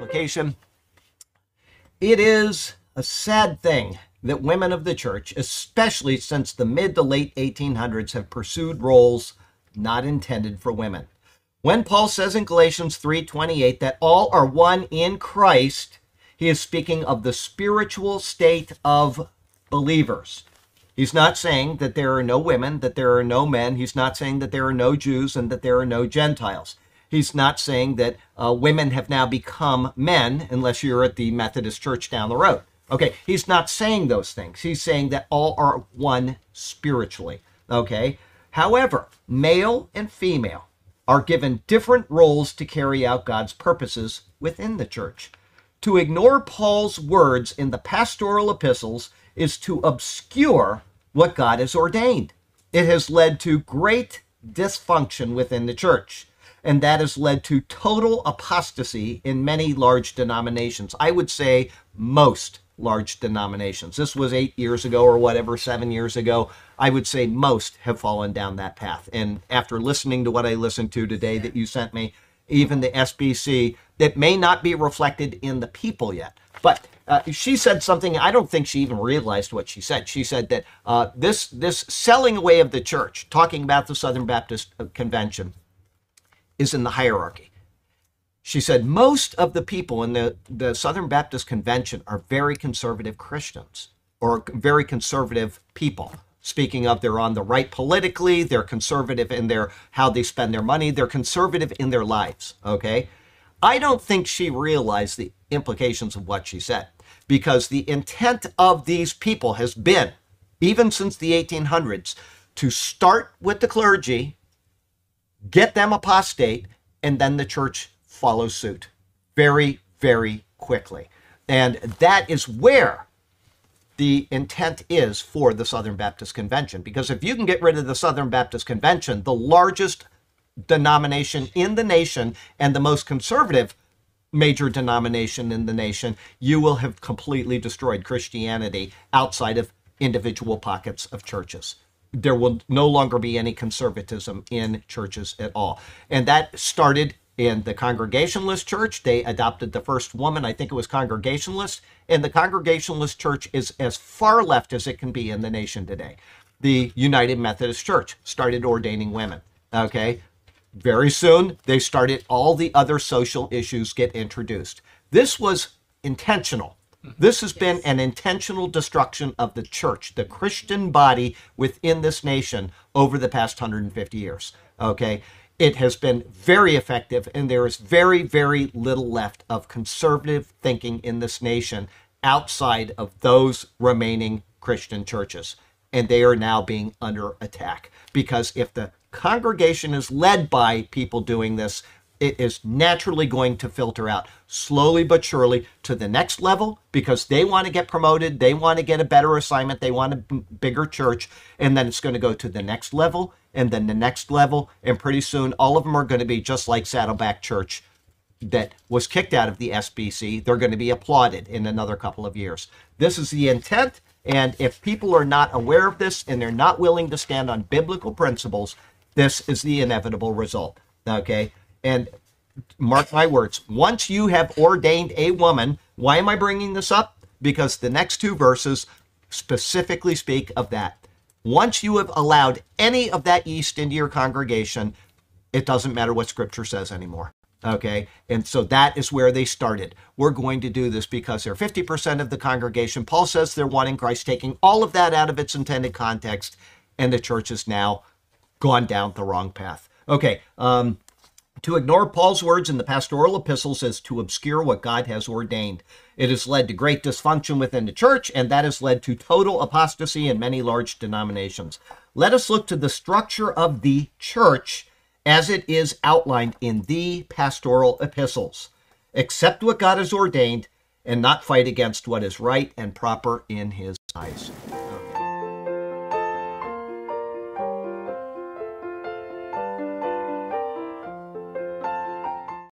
application. It is a sad thing that women of the church, especially since the mid to late 1800s, have pursued roles not intended for women. When Paul says in Galatians 3:28 that all are one in Christ, he is speaking of the spiritual state of believers. He's not saying that there are no women, that there are no men. He's not saying that there are no Jews and that there are no Gentiles. He's not saying that women have now become men, unless you're at the Methodist church down the road. Okay, he's not saying those things. He's saying that all are one spiritually. Okay, however, male and female are given different roles to carry out God's purposes within the church. To ignore Paul's words in the pastoral epistles is to obscure what God has ordained. It has led to great dysfunction within the church, and that has led to total apostasy in many large denominations. I would say most large denominations. This was 8 years ago or whatever, 7 years ago. I would say most have fallen down that path. And after listening to what I listened to today that you sent me, even the SBC, that may not be reflected in the people yet. But she said something, I don't think she even realized what she said. She said that this selling away of the church, talking about the Southern Baptist Convention, is in the hierarchy. She said most of the people in the Southern Baptist Convention are very conservative Christians or very conservative people. Speaking of, they're on the right politically, they're conservative in their how they spend their money, they're conservative in their lives, okay? I don't think she realized the implications of what she said, because the intent of these people has been, even since the 1800s, to start with the clergy, get them apostate, and then the church follows suit very, very quickly. And that is where the intent is for the Southern Baptist Convention, because if you can get rid of the Southern Baptist Convention, the largest denomination in the nation and the most conservative major denomination in the nation, you will have completely destroyed Christianity outside of individual pockets of churches. There will no longer be any conservatism in churches at all. And that started in the Congregationalist Church. They adopted the first woman, I think it was Congregationalist, and the Congregationalist Church is as far left as it can be in the nation today. The United Methodist Church started ordaining women, okay? Very soon, they started, all the other social issues get introduced. This was intentional. This has been an intentional destruction of the church, the Christian body within this nation over the past 150 years, okay? It has been very effective, and there is very, very little left of conservative thinking in this nation outside of those remaining Christian churches. And they are now being under attack, because if the congregation is led by people doing this, it is naturally going to filter out slowly but surely to the next level, because they want to get promoted, they want to get a better assignment, they want a bigger church, and then it's going to go to the next level, and then the next level, and pretty soon all of them are going to be just like Saddleback Church that was kicked out of the SBC. They're going to be applauded in another couple of years. This is the intent, and if people are not aware of this and they're not willing to stand on biblical principles, this is the inevitable result, okay? And mark my words, once you have ordained a woman, why am I bringing this up? Because the next two verses specifically speak of that. Once you have allowed any of that yeast into your congregation, it doesn't matter what Scripture says anymore, okay? And so that is where they started. We're going to do this because they're 50% of the congregation. Paul says they're one in Christ, taking all of that out of its intended context, and the church has now gone down the wrong path. Okay, to ignore Paul's words in the pastoral epistles is to obscure what God has ordained. It has led to great dysfunction within the church, and that has led to total apostasy in many large denominations. Let us look to the structure of the church as it is outlined in the pastoral epistles. Accept what God has ordained and not fight against what is right and proper in his eyes.